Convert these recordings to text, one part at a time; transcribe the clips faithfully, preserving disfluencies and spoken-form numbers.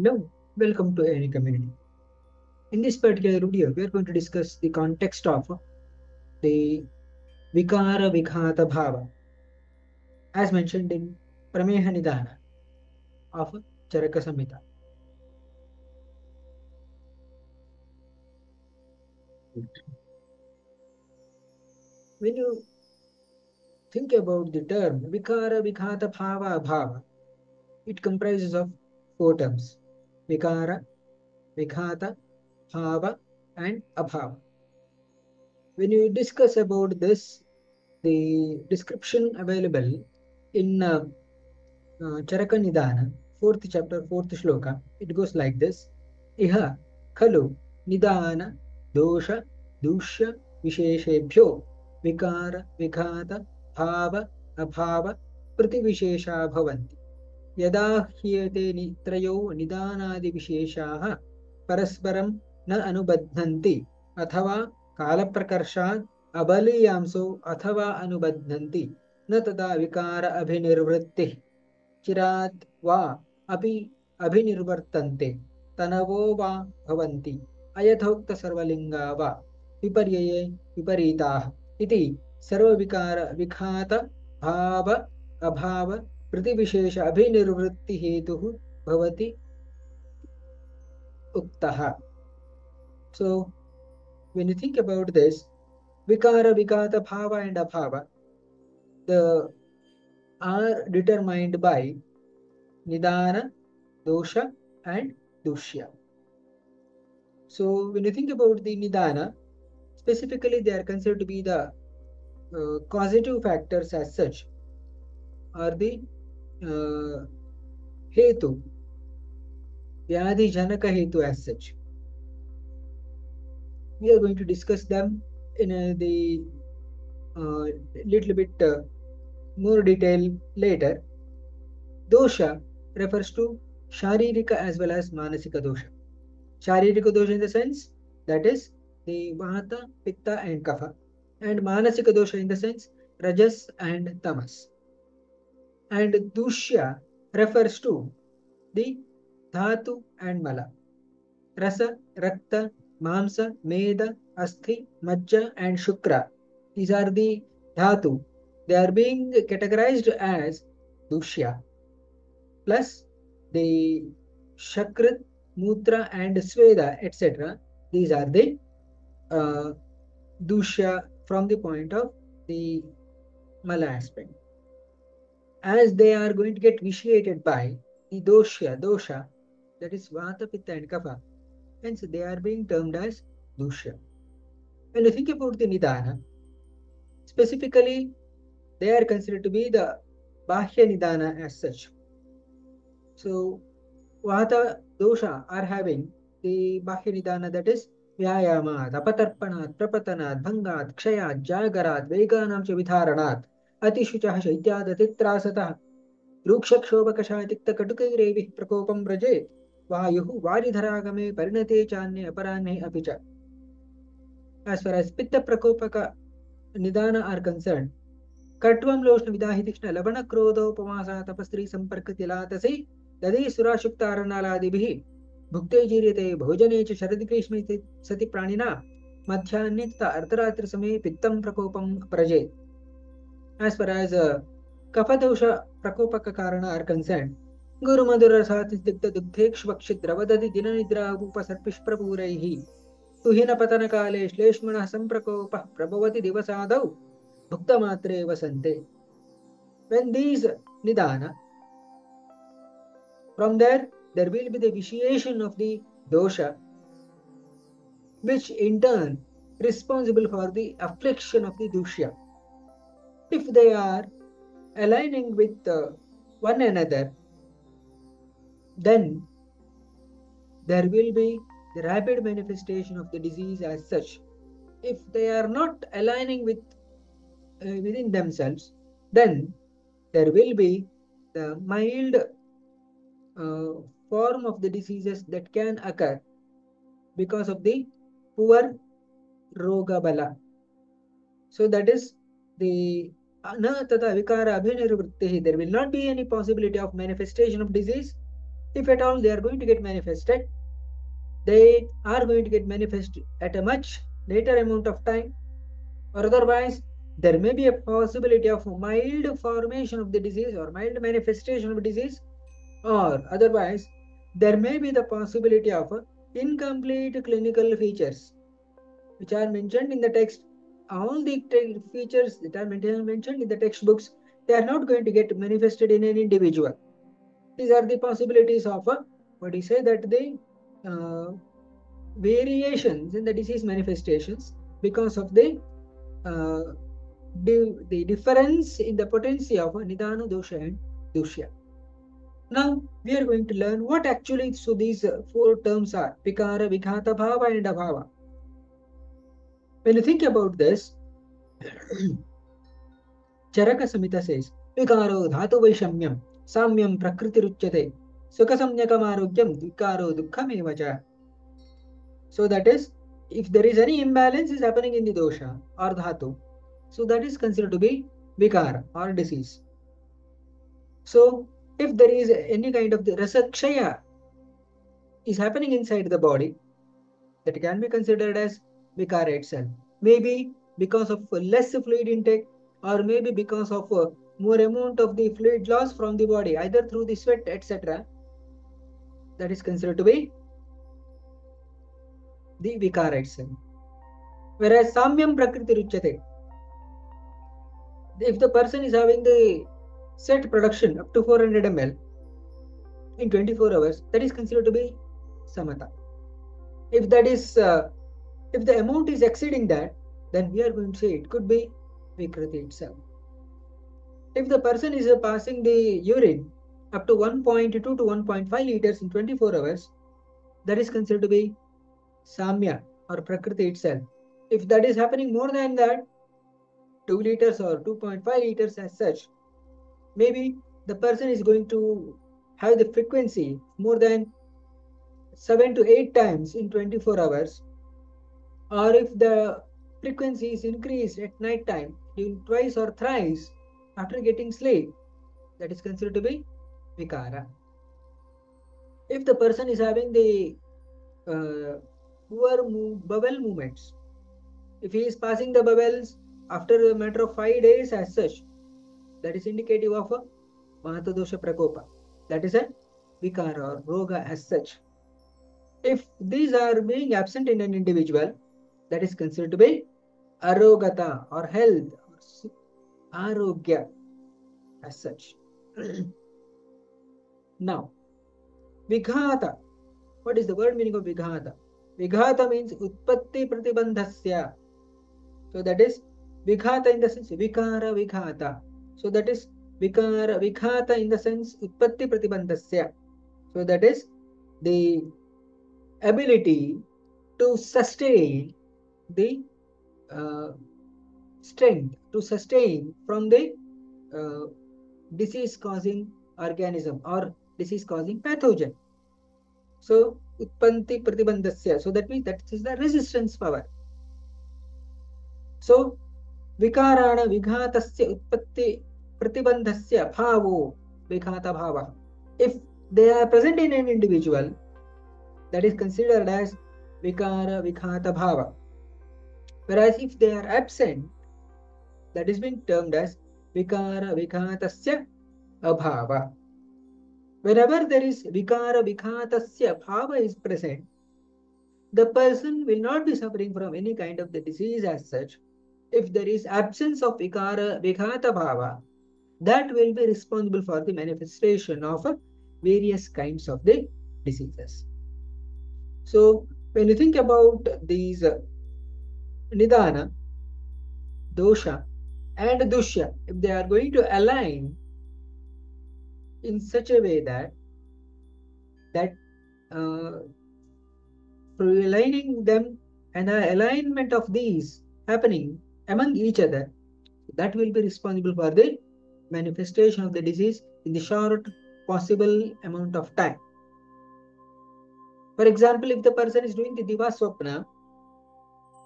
Hello, welcome to any community. In this particular video, we are going to discuss the context of the Vikara Vighata Bhava, as mentioned in Prameha Nidana of Charaka Samhita. When you think about the term Vikara Vighata Bhava Abhava, it comprises of four terms: Vikara, Vighata, Bhava and Abhava. When you discuss about this, the description available in uh, uh, Charaka Nidana, fourth chapter, fourth shloka, it goes like this: Iha Khalu Nidana Dosha Dushya Visheshebhyo Vikara Vighata Bhava Abhava Prativishesha Bhavanti Yada Hyate Nitrayo Nidanadi Visheshaha Parasparam Na Anubadhanti Athava Kalaprakarshat Abaliyamso Athava Anubadhanti Natada Vikara Abhinirvritti Chirat Va Abhi Abhinirvartante Tanavo Va Bhavanti Ayathokta Sarvalinga Va Viparyaye Viparita Iti Sarva Vikara Vighata Bhava Abhava Prativishesha Abhinirvritti Hetuhu Bhavati Uktaha. So, when you think about this, Vikara, Vighata, Bhava and Abhava, the are determined by Nidana, Dosha and Dushya. So, when you think about the Nidana, specifically they are considered to be the uh, causative factors as such, or the uh, Hetu, Vyadi Janaka Hetu as such. We are going to discuss them in uh, the uh, little bit uh, more detail later. Dosha refers to Sharirika as well as Manasika Dosha. Sharirika Dosha in the sense that is the Vata, Pitta and Kapha, and Manasika Dosha in the sense Rajas and Tamas. And Dushya refers to the Dhatu and Mala, Rasa, Rakta, Mamsa, Meda, Asthi, Majja and Shukra. These are the Dhatu. They are being categorized as Dushya. Plus the Shakrit, Mutra and Sveda, et cetera. These are the uh, Dushya from the point of the Mala aspect. As they are going to get vitiated by the Doshya, Dosha, that is Vata, Pitta and Kapha. Hence, they are being termed as Dushya. When you think about the Nidana, specifically, they are considered to be the Bahya Nidana as such. So, Vata Dosha are having the Bahya Nidana, that is vyayama, apatarpanat, prapatanat, bhangat, kshayat, jagarat, veganam cha vitharanat, atishucha shaityada titrasata, rukshakshobakashatikta katukairevih prakopam brajet. As far as pitta prakopaka nidana are concerned, katvam loshna vidahitishna labana krodo pamasa tapastri samparkatilatasi dadi surashuktaranaladibihi bhukte jirite bhojanecha sharadgrishmiti sati pranina madhyanita artharatri same pittam prakopam praje. As far as uh, kapha prakopaka karana are concerned, Guru Madhura Satisdikta Duktheksh Vakshit Ravadadi Dinanidra Upa Sarpish Prabhurehi Tuhina Patana Kalesh Leshmana Samprakopa Prabhavati Divasadav Bhukta Matre Vasante. When these Nidana, from there there will be the vitiation of the Dosha, which in turn responsible for the affliction of the Dushya. If they are aligning with uh, one another, then there will be the rapid manifestation of the disease as such. If they are not aligning with uh, within themselves, then there will be the mild uh, form of the diseases that can occur because of the poor roga bala. So that is the na tata vikara abhinirvritti. There will not be any possibility of manifestation of disease, if at all they are going to get manifested, they are going to get manifested at a much later amount of time, or otherwise there may be a possibility of mild formation of the disease or mild manifestation of disease, or otherwise there may be the possibility of incomplete clinical features which are mentioned in the text. All the features that are mentioned in the textbooks, they are not going to get manifested in an individual. These are the possibilities of uh, what you say that the uh, variations in the disease manifestations because of the uh, di the difference in the potency of uh, Nidana, Dosha and Dushya. Now we are going to learn what actually so these uh, four terms are: Vikara, Vighata, Bhava and Abhava. When you think about this, Charaka Samhita says, Vikaro dhatu vaishamyam, samyam prakriti ruchyate, sukasamnyakam arogyam, vikaro dukkham evacha. So that is, if there is any imbalance is happening in the dosha or dhatu, so that is considered to be vikara or disease. So if there is any kind of the rasakshaya is happening inside the body, that can be considered as vikara itself. Maybe because of less fluid intake, or maybe because of more amount of the fluid loss from the body, either through the sweat, et cetera. That is considered to be the vikara itself. Whereas samyam prakriti ruchyate, if the person is having the set production up to four hundred milliliters in twenty-four hours, that is considered to be samatha. If that is uh, If the amount is exceeding that, then we are going to say it could be Vikriti itself. If the person is passing the urine up to one point two to one point five liters in twenty-four hours, that is considered to be Samya or Prakriti itself. If that is happening more than that, two liters or two point five liters as such, maybe the person is going to have the frequency more than seven to eight times in twenty-four hours. Or if the frequency is increased at night time, even twice or thrice after getting sleep, that is considered to be vikara. If the person is having the uh, poor move, bowel movements, if he is passing the bowels after a matter of five days as such, that is indicative of a vata dosha prakopa. That is a vikara or roga as such. If these are being absent in an individual, that is considered to be arogata or health or arogya as such. Now, vighata. What is the word meaning of vighata? Vighata means utpatti pratibandhasya. So that is vighata in the sense vikara vighata. So that is vikara vighata in the sense utpatti pratibandhasya. So that is the ability to sustain the uh, strength, to sustain from the uh, disease-causing organism or disease-causing pathogen. So, utpanti pratibandhasya. So, that means that is the resistance power. So, vikarana vighatasya utpatti pratibandhasya bhavo vighata bhava. If they are present in an individual, that is considered as vikara vighata bhava. Whereas if they are absent, that is being termed as vikara vighatasya abhava. Whenever there is vikara vighatasya bhava is present, the person will not be suffering from any kind of the disease as such. If there is absence of vikara vighata bhava, that will be responsible for the manifestation of various kinds of the diseases. So, when you think about these uh, Nidana, Dosha and Dushya, if they are going to align in such a way that that uh, aligning them and the alignment of these happening among each other, that will be responsible for the manifestation of the disease in the short possible amount of time. For example, if the person is doing the diva swapna,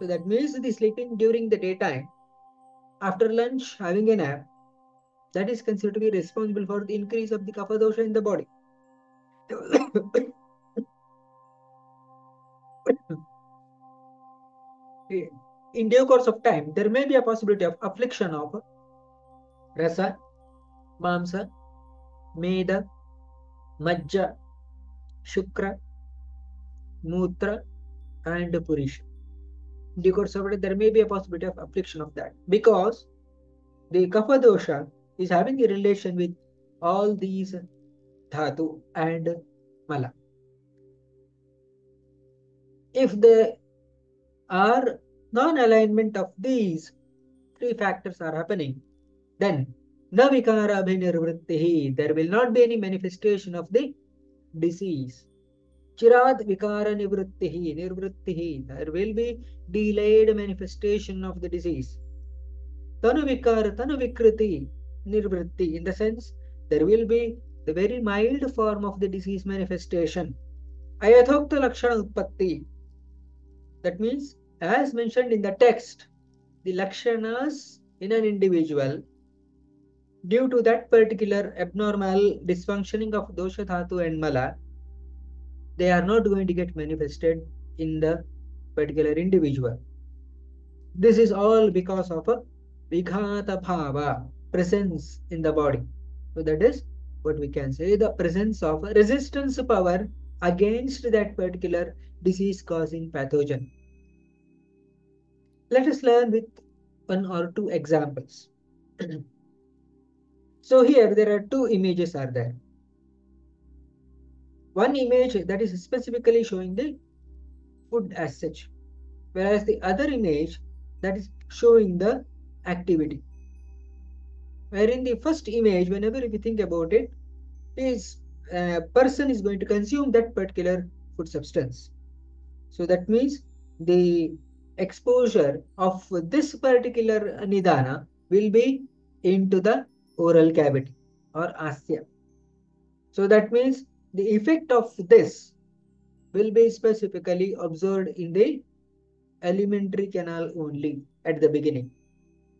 so that means the sleeping during the daytime, after lunch having a nap, that is considered to be responsible for the increase of the kapha dosha in the body. In due course of time, there may be a possibility of affliction of Rasa, Mamsa, Meda, Majja, Shukra, Mutra, and Purusha. In due course of it, there may be a possibility of affliction of that, because the kapha dosha is having a relation with all these Dhatu and Mala. If there are non-alignment of these three factors are happening, then na vikara abhinirvrittihi, there will not be any manifestation of the disease. Chirad vikara nivrittihi, nirvrittihi, there will be delayed manifestation of the disease. Tanu vikara, tanu vikriti, nirvritti, in the sense there will be the very mild form of the disease manifestation. Ayathokta lakshana utpatti. That means, as mentioned in the text, the lakshanas in an individual, due to that particular abnormal dysfunctioning of dosha, dhatu and mala, they are not going to get manifested in the particular individual. This is all because of a vighata bhava, presence in the body. So that is what we can say, the presence of resistance power against that particular disease-causing pathogen. Let us learn with one or two examples. So here there are two images are there. One image that is specifically showing the food as such, whereas the other image that is showing the activity. Wherein the first image, whenever we think about it, is a person is going to consume that particular food substance. So that means the exposure of this particular nidana will be into the oral cavity or asya. So that means the effect of this will be specifically observed in the alimentary canal only at the beginning.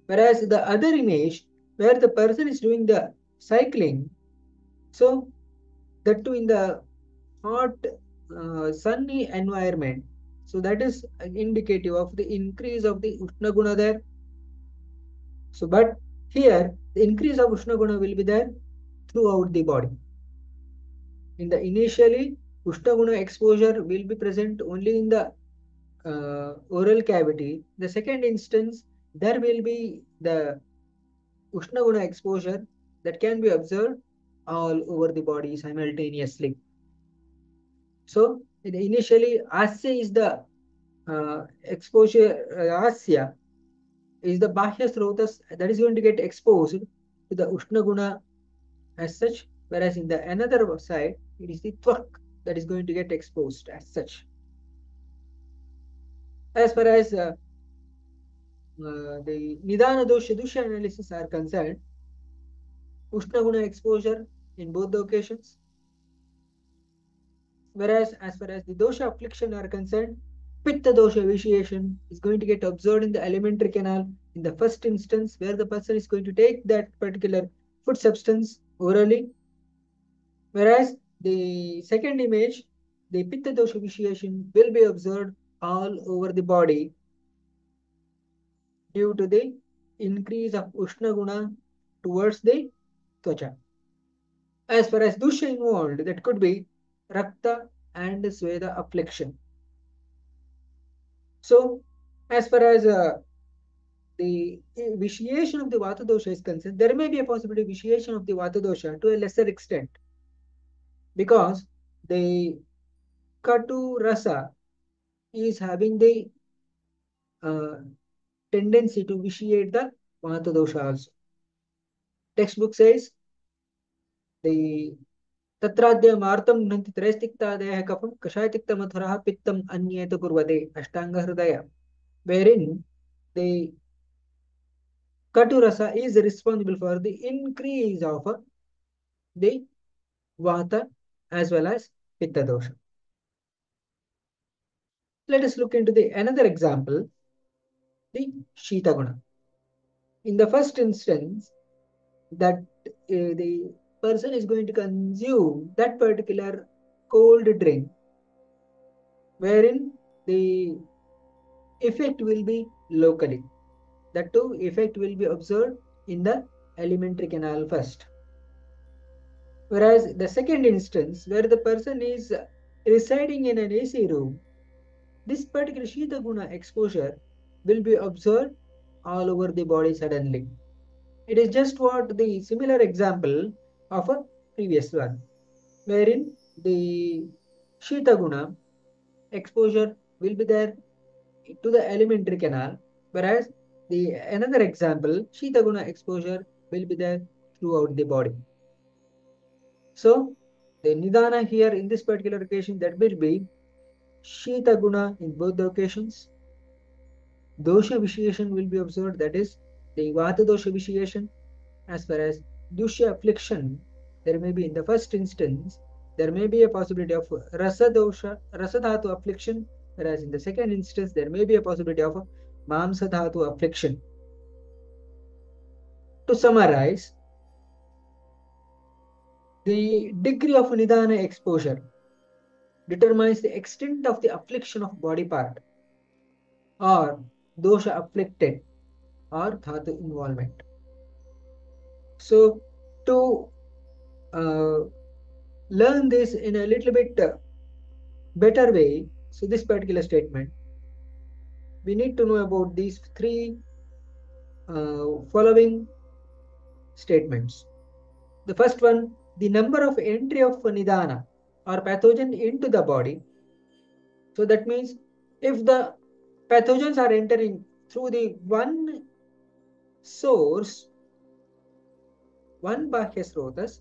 Whereas the other image, where the person is doing the cycling, so that too in the hot, uh, sunny environment, so that is indicative of the increase of the Ushna Guna there. So, but here the increase of Ushna Guna will be there throughout the body. In the initially, Ushna Guna exposure will be present only in the uh, oral cavity. The second instance, there will be the Ushna Guna exposure that can be observed all over the body simultaneously. So, initially, asya is the uh, exposure, uh, asya is the bahya srotas that is going to get exposed to the Ushna Guna as such, whereas in the another side, it is the tvark that is going to get exposed as such. As far as uh, Uh, the Nidana Dosha Dushya analysis are concerned, Ushna Guna exposure in both the occasions. Whereas, as far as the Dosha affliction are concerned, Pitta Dosha vitiation is going to get observed in the alimentary canal in the first instance, where the person is going to take that particular food substance orally. Whereas, the second image, the Pitta Dosha vitiation will be observed all over the body, due to the increase of Ushna Guna towards the Tvacha. As far as Dushya involved, that could be Rakta and Sveda affliction. So, as far as uh, the vitiation of the Vata Dosha is concerned, there may be a possibility of vitiation of the Vata Dosha to a lesser extent, because the Katu Rasa is having the uh, tendency to vitiate the vata dosha also. Textbook says the tatradya martam nanti trestikta deha kapam kashayatikta mathuraha pittam anyeta kurvade ashtanga hridaya, wherein the katu rasa is responsible for the increase of the vata as well as pitta dosha. Let us look into the another example, the Shita Guna. In the first instance, that uh, the person is going to consume that particular cold drink, wherein the effect will be locally. That too effect will be observed in the alimentary canal first. Whereas the second instance, where the person is residing in an A C room, this particular Shita Guna exposure will be observed all over the body suddenly. It is just what the similar example of a previous one, wherein the Shita Guna exposure will be there to the alimentary canal, whereas the another example, Shita Guna exposure will be there throughout the body. So the Nidana here in this particular occasion, that will be Shita Guna in both the occasions. Dosha vitiation will be observed, that is the Vata Dosha vitiation. As far as Dushya affliction, there may be in the first instance, there may be a possibility of Rasa Dosha, Rasa Dhatu affliction, whereas in the second instance, there may be a possibility of Mamsa Dhatu affliction. To summarize, the degree of Nidana exposure determines the extent of the affliction of body part or dosha afflicted or dhatu involvement. So to uh, learn this in a little bit uh, better way, so this particular statement, we need to know about these three uh, following statements. The first one, the number of entry of nidana or pathogen into the body. So that means if the pathogens are entering through the one source, one Bahya Srotas,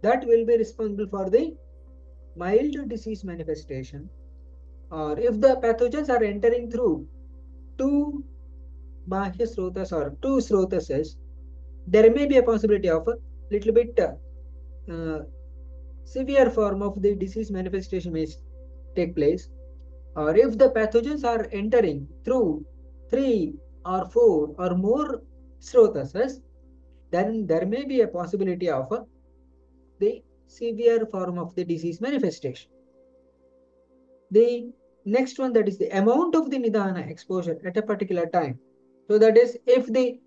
that will be responsible for the mild disease manifestation. Or if the pathogens are entering through two Bahya Srotas or two Srotases, there may be a possibility of a little bit uh, severe form of the disease manifestation may take place. Or if the pathogens are entering through three or four or more srotas, then there may be a possibility of uh, the severe form of the disease manifestation. The next one, that is the amount of the nidana exposure at a particular time. So that is, if the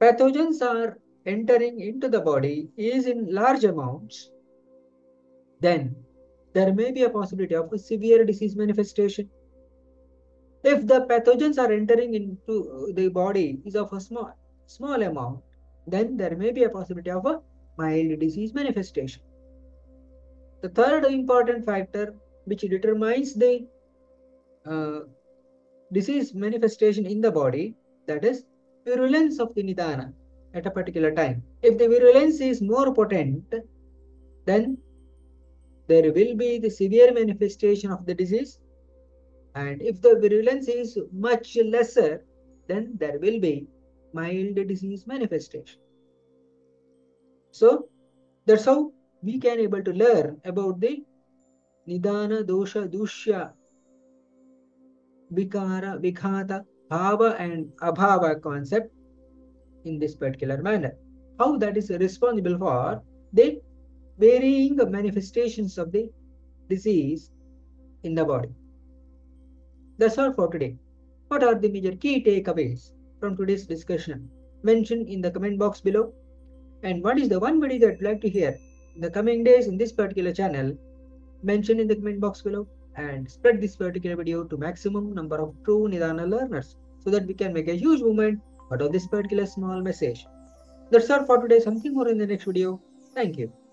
pathogens are entering into the body is in large amounts, then there may be a possibility of a severe disease manifestation. If the pathogens are entering into the body is of a small, small amount, then there may be a possibility of a mild disease manifestation. The third important factor which determines the uh, disease manifestation in the body, that is virulence of the nidana at a particular time. If the virulence is more potent, then there will be the severe manifestation of the disease, and if the virulence is much lesser, then there will be mild disease manifestation. So that's how we can able to learn about the Nidana, Dosha, Dushya, Vikara, Vighata, Bhava and Abhava concept in this particular manner. How that is responsible for the varying manifestations of the disease in the body. That's all for today. What are the major key takeaways from today's discussion? Mention in the comment box below. And what is the one video that you'd like to hear in the coming days in this particular channel? Mention in the comment box below and spread this particular video to maximum number of true Nidana learners, so that we can make a huge movement out of this particular small message. That's all for today. Something more in the next video. Thank you.